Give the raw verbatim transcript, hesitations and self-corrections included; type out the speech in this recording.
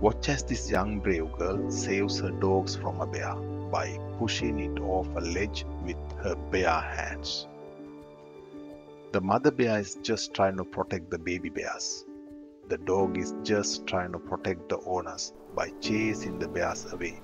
Watch as this young brave girl saves her dogs from a bear by pushing it off a ledge with her bare hands. The mother bear is just trying to protect the baby bears. The dog is just trying to protect the owners by chasing the bears away.